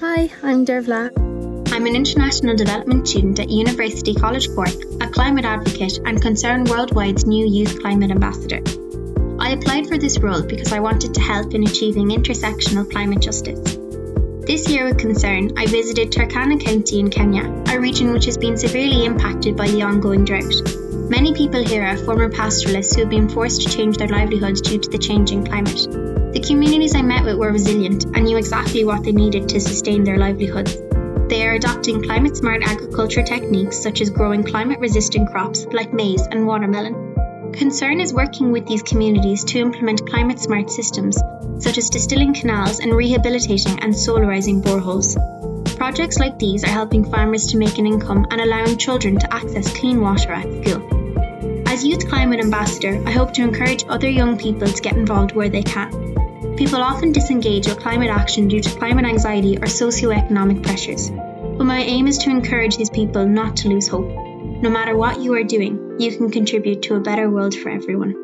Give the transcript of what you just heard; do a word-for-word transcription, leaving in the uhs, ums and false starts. Hi, I'm Dervla. I'm an international development student at University College Cork, a climate advocate and Concern Worldwide's new Youth Climate Ambassador. I applied for this role because I wanted to help in achieving intersectional climate justice. This year with Concern, I visited Turkana County in Kenya, a region which has been severely impacted by the ongoing drought. Many people here are former pastoralists who have been forced to change their livelihoods due to the changing climate. The communities I met with were resilient and knew exactly what they needed to sustain their livelihoods. They are adopting climate-smart agriculture techniques such as growing climate-resistant crops like maize and watermelon. Concern is working with these communities to implement climate-smart systems, such as distilling canals and rehabilitating and solarising boreholes. Projects like these are helping farmers to make an income and allowing children to access clean water at school. As Youth Climate Ambassador, I hope to encourage other young people to get involved where they can. People often disengage with climate action due to climate anxiety or socio-economic pressures, but my aim is to encourage these people not to lose hope. No matter what you are doing, you can contribute to a better world for everyone.